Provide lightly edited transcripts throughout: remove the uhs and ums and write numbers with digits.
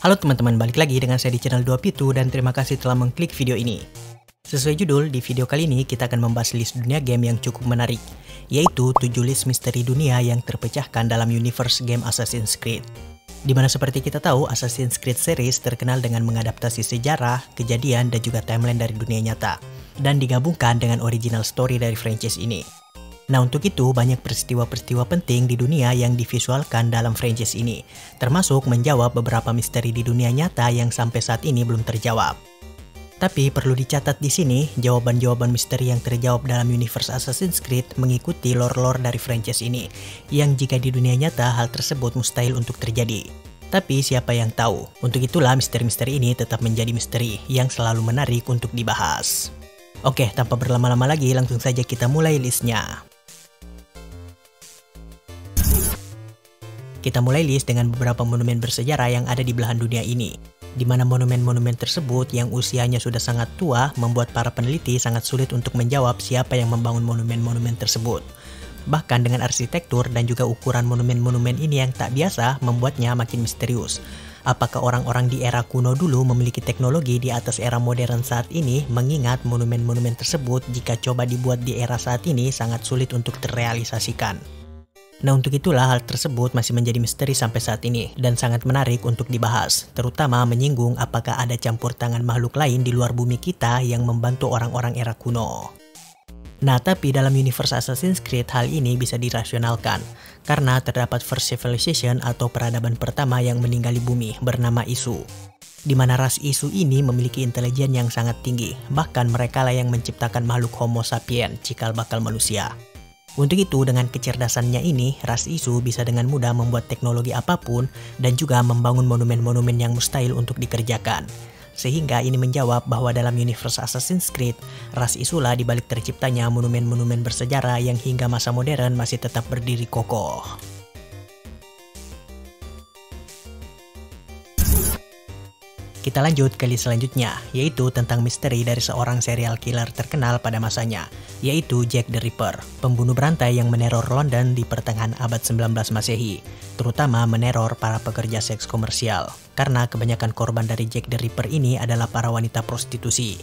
Halo teman-teman, balik lagi dengan saya di channel 2 Pitu dan terima kasih telah mengklik video ini. Sesuai judul, di video kali ini kita akan membahas list dunia game yang cukup menarik, yaitu 7 list misteri dunia yang terpecahkan dalam universe game Assassin's Creed. Dimana seperti kita tahu, Assassin's Creed series terkenal dengan mengadaptasi sejarah, kejadian, dan juga timeline dari dunia nyata, dan digabungkan dengan original story dari franchise ini. Nah, untuk itu banyak peristiwa-peristiwa penting di dunia yang divisualkan dalam franchise ini, termasuk menjawab beberapa misteri di dunia nyata yang sampai saat ini belum terjawab. Tapi perlu dicatat di sini, jawaban-jawaban misteri yang terjawab dalam universe Assassin's Creed mengikuti lore-lore dari franchise ini, yang jika di dunia nyata hal tersebut mustahil untuk terjadi. Tapi siapa yang tahu? Untuk itulah misteri-misteri ini tetap menjadi misteri yang selalu menarik untuk dibahas. Oke, tanpa berlama-lama lagi, langsung saja kita mulai listnya. Kita mulai list dengan beberapa monumen bersejarah yang ada di belahan dunia ini, di mana monumen-monumen tersebut yang usianya sudah sangat tua membuat para peneliti sangat sulit untuk menjawab siapa yang membangun monumen-monumen tersebut. Bahkan dengan arsitektur dan juga ukuran monumen-monumen ini yang tak biasa membuatnya makin misterius. Apakah orang-orang di era kuno dulu memiliki teknologi di atas era modern saat ini, mengingat monumen-monumen tersebut jika coba dibuat di era saat ini sangat sulit untuk terrealisasikan. Nah, untuk itulah hal tersebut masih menjadi misteri sampai saat ini dan sangat menarik untuk dibahas, terutama menyinggung apakah ada campur tangan makhluk lain di luar bumi kita yang membantu orang-orang era kuno. Nah, tapi dalam universe Assassin's Creed hal ini bisa dirasionalkan, karena terdapat First Civilization atau peradaban pertama yang meninggali bumi bernama Isu, di mana ras Isu ini memiliki intelijen yang sangat tinggi, bahkan mereka lah yang menciptakan makhluk Homo sapiens, cikal bakal manusia. Untuk itu, dengan kecerdasannya ini, ras Isu bisa dengan mudah membuat teknologi apapun dan juga membangun monumen-monumen yang mustahil untuk dikerjakan. Sehingga ini menjawab bahwa dalam universe Assassin's Creed, ras Isulah dibalik terciptanya monumen-monumen bersejarah yang hingga masa modern masih tetap berdiri kokoh. Kita lanjut ke list selanjutnya, yaitu tentang misteri dari seorang serial killer terkenal pada masanya, yaitu Jack the Ripper, pembunuh berantai yang meneror London di pertengahan abad 19 Masehi, terutama meneror para pekerja seks komersial, karena kebanyakan korban dari Jack the Ripper ini adalah para wanita prostitusi.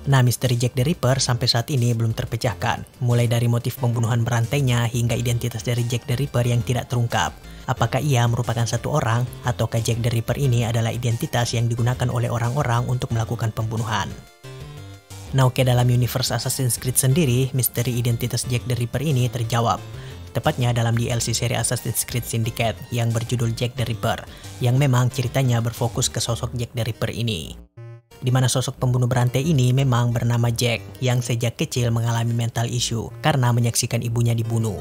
Nah, misteri Jack the Ripper sampai saat ini belum terpecahkan, mulai dari motif pembunuhan berantainya hingga identitas dari Jack the Ripper yang tidak terungkap. Apakah ia merupakan satu orang, ataukah Jack the Ripper ini adalah identitas yang digunakan oleh orang-orang untuk melakukan pembunuhan? Nah, oke, dalam universe Assassin's Creed sendiri, misteri identitas Jack the Ripper ini terjawab. Tepatnya dalam DLC seri Assassin's Creed Syndicate yang berjudul Jack the Ripper, yang memang ceritanya berfokus ke sosok Jack the Ripper ini. Di mana sosok pembunuh berantai ini memang bernama Jack yang sejak kecil mengalami mental issue karena menyaksikan ibunya dibunuh.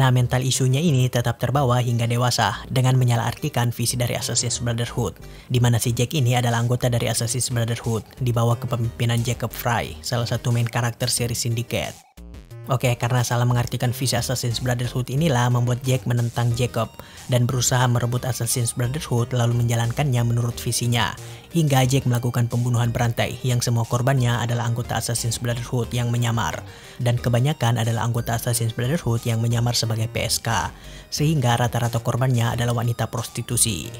Nah, mental isunya ini tetap terbawa hingga dewasa dengan menyalahartikan visi dari Assassin's Brotherhood, di mana si Jack ini adalah anggota dari Assassin's Brotherhood di bawah kepemimpinan Jacob Frye, salah satu main karakter seri Syndicate. Oke, karena salah mengartikan visi Assassin's Brotherhood inilah membuat Jack menentang Jacob dan berusaha merebut Assassin's Brotherhood lalu menjalankannya menurut visinya. Hingga Jack melakukan pembunuhan berantai yang semua korbannya adalah anggota Assassin's Brotherhood yang menyamar. Dan kebanyakan adalah anggota Assassin's Brotherhood yang menyamar sebagai PSK. Sehingga rata-rata korbannya adalah wanita prostitusi.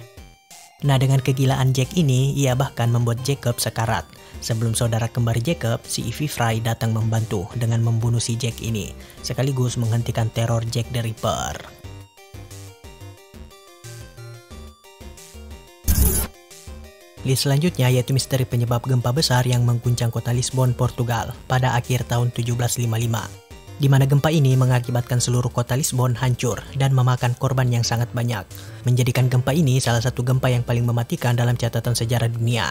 Nah, dengan kegilaan Jack ini, ia bahkan membuat Jacob sekarat. Sebelum saudara kembar Jacob, si Evie Frye datang membantu dengan membunuh si Jack ini, sekaligus menghentikan teror Jack the Ripper. List selanjutnya yaitu misteri penyebab gempa besar yang mengguncang kota Lisbon, Portugal pada akhir tahun 1755. Di mana gempa ini mengakibatkan seluruh kota Lisbon hancur dan memakan korban yang sangat banyak, menjadikan gempa ini salah satu gempa yang paling mematikan dalam catatan sejarah dunia.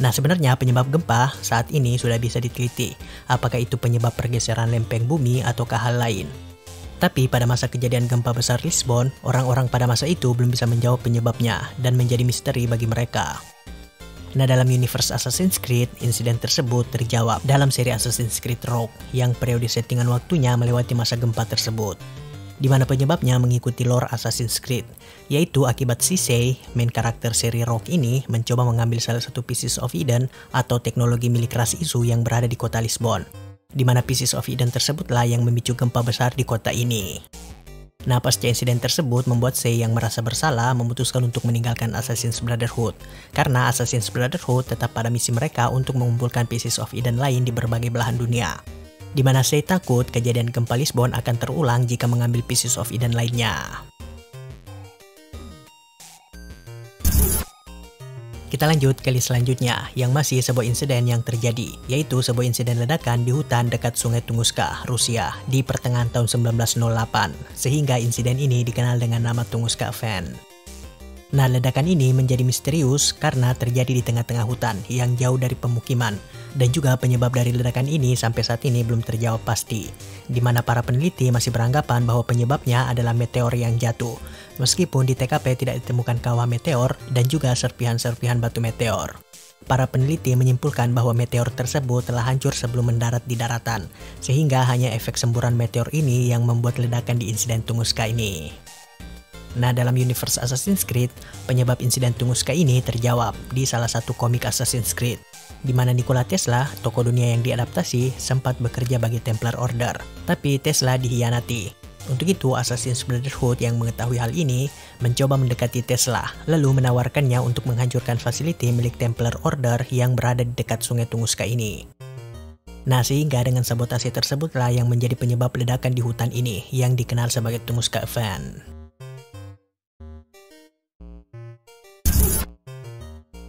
Nah, sebenarnya penyebab gempa saat ini sudah bisa diteliti, apakah itu penyebab pergeseran lempeng bumi ataukah hal lain. Tapi pada masa kejadian gempa besar Lisbon, orang-orang pada masa itu belum bisa menjawab penyebabnya dan menjadi misteri bagi mereka. Nah, dalam universe Assassin's Creed, insiden tersebut terjawab dalam seri Assassin's Creed Rogue yang periode settingan waktunya melewati masa gempa tersebut. Di mana penyebabnya mengikuti lore Assassin's Creed, yaitu akibat Shisei, main karakter seri Rogue ini mencoba mengambil salah satu Pieces of Eden atau teknologi milik ras Isu yang berada di kota Lisbon. Di mana Pieces of Eden tersebutlah yang memicu gempa besar di kota ini. Nah, pasca insiden tersebut membuat Sei yang merasa bersalah memutuskan untuk meninggalkan Assassin's Brotherhood, karena Assassin's Brotherhood tetap pada misi mereka untuk mengumpulkan Pieces of Eden lain di berbagai belahan dunia, di mana Sei takut kejadian gempa Lisbon akan terulang jika mengambil Pieces of Eden lainnya. Kita lanjut ke list selanjutnya, yang masih sebuah insiden yang terjadi, yaitu sebuah insiden ledakan di hutan dekat sungai Tunguska, Rusia, di pertengahan tahun 1908, sehingga insiden ini dikenal dengan nama Tunguska Event. Nah, ledakan ini menjadi misterius karena terjadi di tengah-tengah hutan yang jauh dari pemukiman, dan juga penyebab dari ledakan ini sampai saat ini belum terjawab pasti, di mana para peneliti masih beranggapan bahwa penyebabnya adalah meteor yang jatuh, meskipun di TKP tidak ditemukan kawah meteor dan juga serpihan-serpihan batu meteor. Para peneliti menyimpulkan bahwa meteor tersebut telah hancur sebelum mendarat di daratan, sehingga hanya efek semburan meteor ini yang membuat ledakan di insiden Tunguska ini. Nah, dalam universe Assassin's Creed, penyebab insiden Tunguska ini terjawab di salah satu komik Assassin's Creed, di mana Nikola Tesla, tokoh dunia yang diadaptasi, sempat bekerja bagi Templar Order, tapi Tesla dikhianati. Untuk itu, Assassin's Brotherhood yang mengetahui hal ini mencoba mendekati Tesla, lalu menawarkannya untuk menghancurkan fasiliti milik Templar Order yang berada di dekat sungai Tunguska ini. Nah, sehingga dengan sabotase tersebutlah yang menjadi penyebab ledakan di hutan ini, yang dikenal sebagai Tunguska Event.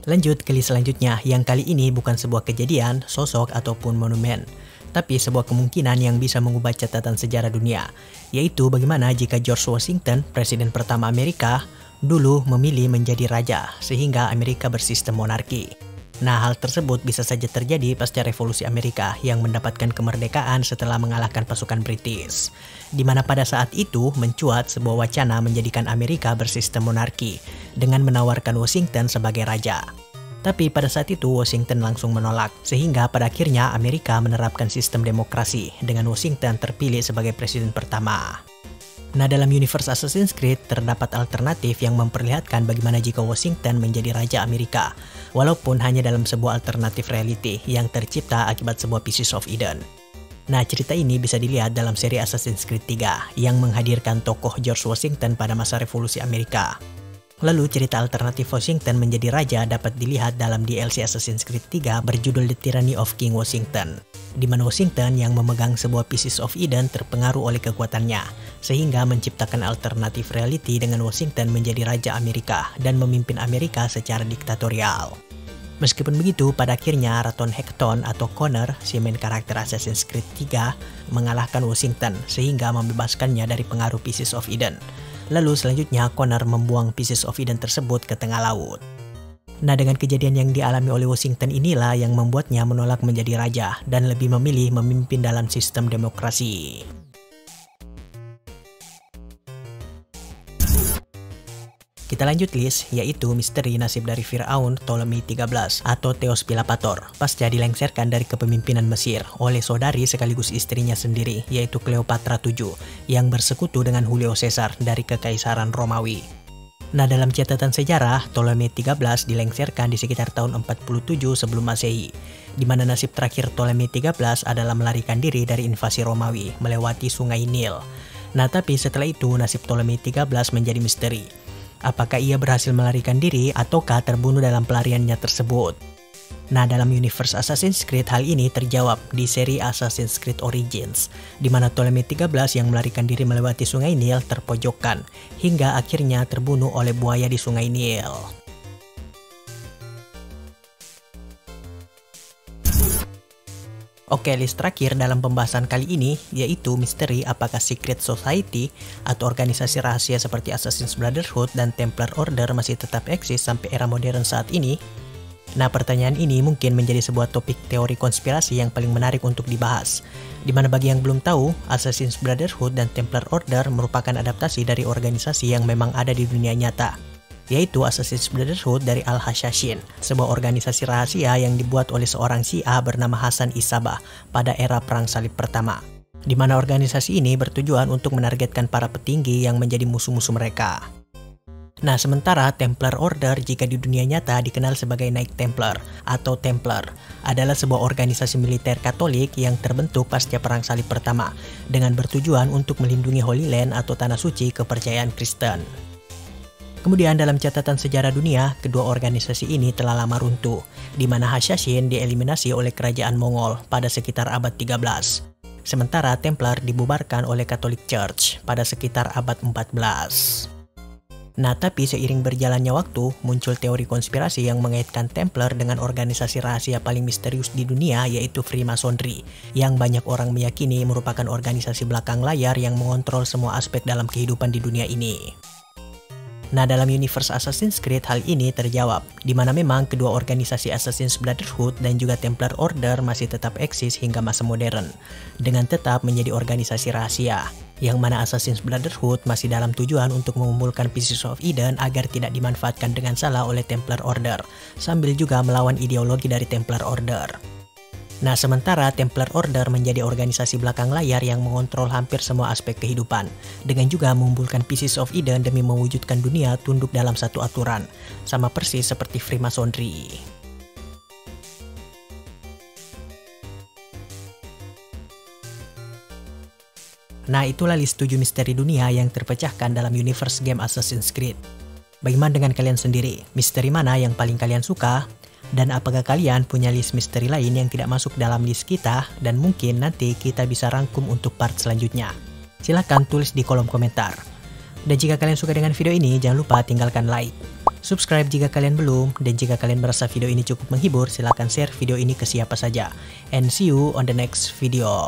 Lanjut ke list selanjutnya, yang kali ini bukan sebuah kejadian, sosok, ataupun monumen, tapi sebuah kemungkinan yang bisa mengubah catatan sejarah dunia, yaitu bagaimana jika George Washington, presiden pertama Amerika, dulu memilih menjadi raja, sehingga Amerika bersistem monarki. Nah, hal tersebut bisa saja terjadi pasca revolusi Amerika yang mendapatkan kemerdekaan setelah mengalahkan pasukan British, di mana pada saat itu mencuat sebuah wacana menjadikan Amerika bersistem monarki dengan menawarkan Washington sebagai raja. Tapi pada saat itu Washington langsung menolak, sehingga pada akhirnya Amerika menerapkan sistem demokrasi dengan Washington terpilih sebagai presiden pertama. Nah, dalam universe Assassin's Creed, terdapat alternatif yang memperlihatkan bagaimana jika Washington menjadi raja Amerika, walaupun hanya dalam sebuah alternatif reality yang tercipta akibat sebuah Pieces of Eden. Nah, cerita ini bisa dilihat dalam seri Assassin's Creed 3 yang menghadirkan tokoh George Washington pada masa revolusi Amerika. Lalu, cerita alternatif Washington menjadi raja dapat dilihat dalam DLC Assassin's Creed 3 berjudul The Tyranny of King Washington, di mana Washington yang memegang sebuah Pieces of Eden terpengaruh oleh kekuatannya, sehingga menciptakan alternatif reality dengan Washington menjadi raja Amerika dan memimpin Amerika secara diktatorial. Meskipun begitu, pada akhirnya Ratonhekton atau Connor, si main karakter Assassin's Creed 3, mengalahkan Washington sehingga membebaskannya dari pengaruh Pieces of Eden. Lalu selanjutnya Connor membuang Pieces of Eden tersebut ke tengah laut. Nah, dengan kejadian yang dialami oleh Washington inilah yang membuatnya menolak menjadi raja dan lebih memilih memimpin dalam sistem demokrasi. Kita lanjut list, yaitu misteri nasib dari Firaun Ptolemy 13 atau Theos Pilapator pasca dilengsarkan dari kepemimpinan Mesir oleh saudari sekaligus istrinya sendiri, yaitu Cleopatra 7 yang bersekutu dengan Julio Caesar dari Kekaisaran Romawi. Nah, dalam catatan sejarah, Ptolemy 13 dilengserkan di sekitar tahun 47 sebelum Masehi, di mana nasib terakhir Ptolemy 13 adalah melarikan diri dari invasi Romawi melewati Sungai Nil. Nah, tapi setelah itu nasib Ptolemy 13 menjadi misteri. Apakah ia berhasil melarikan diri ataukah terbunuh dalam pelariannya tersebut? Nah, dalam universe Assassin's Creed hal ini terjawab di seri Assassin's Creed Origins, di mana Ptolemy 13 yang melarikan diri melewati Sungai Nil terpojokkan hingga akhirnya terbunuh oleh buaya di Sungai Nil. Oke, list terakhir dalam pembahasan kali ini yaitu misteri apakah Secret Society atau organisasi rahasia seperti Assassin's Brotherhood dan Templar Order masih tetap eksis sampai era modern saat ini. Nah, pertanyaan ini mungkin menjadi sebuah topik teori konspirasi yang paling menarik untuk dibahas, di mana bagi yang belum tahu, Assassin's Brotherhood dan Templar Order merupakan adaptasi dari organisasi yang memang ada di dunia nyata, yaitu Assassin's Brotherhood dari Al-Hashashin, sebuah organisasi rahasia yang dibuat oleh seorang Syiah bernama Hasan Isabah pada era Perang Salib Pertama, di mana organisasi ini bertujuan untuk menargetkan para petinggi yang menjadi musuh-musuh mereka. Nah, sementara Templar Order jika di dunia nyata dikenal sebagai Knight Templar atau Templar adalah sebuah organisasi militer Katolik yang terbentuk pasca Perang Salib Pertama dengan bertujuan untuk melindungi Holy Land atau Tanah Suci kepercayaan Kristen. Kemudian dalam catatan sejarah dunia, kedua organisasi ini telah lama runtuh, di mana Hashashin dieliminasi oleh kerajaan Mongol pada sekitar abad 13. Sementara Templar dibubarkan oleh Catholic Church pada sekitar abad 14. Nah, tapi seiring berjalannya waktu, muncul teori konspirasi yang mengaitkan Templar dengan organisasi rahasia paling misterius di dunia, yaitu Freemasonry, yang banyak orang meyakini merupakan organisasi belakang layar yang mengontrol semua aspek dalam kehidupan di dunia ini. Nah, dalam universe Assassin's Creed hal ini terjawab, di mana memang kedua organisasi Assassin's Brotherhood dan juga Templar Order masih tetap eksis hingga masa modern, dengan tetap menjadi organisasi rahasia, yang mana Assassin's Brotherhood masih dalam tujuan untuk mengumpulkan Pieces of Eden agar tidak dimanfaatkan dengan salah oleh Templar Order, sambil juga melawan ideologi dari Templar Order. Nah, sementara Templar Order menjadi organisasi belakang layar yang mengontrol hampir semua aspek kehidupan, dengan juga mengumpulkan Pieces of Eden demi mewujudkan dunia tunduk dalam satu aturan, sama persis seperti Freemasonry. Nah, itulah list 7 misteri dunia yang terpecahkan dalam universe game Assassin's Creed. Bagaimana dengan kalian sendiri? Misteri mana yang paling kalian suka? Dan apakah kalian punya list misteri lain yang tidak masuk dalam list kita dan mungkin nanti kita bisa rangkum untuk part selanjutnya? Silahkan tulis di kolom komentar. Dan jika kalian suka dengan video ini, jangan lupa tinggalkan like, subscribe jika kalian belum, dan jika kalian merasa video ini cukup menghibur, silahkan share video ini ke siapa saja. And see you on the next video.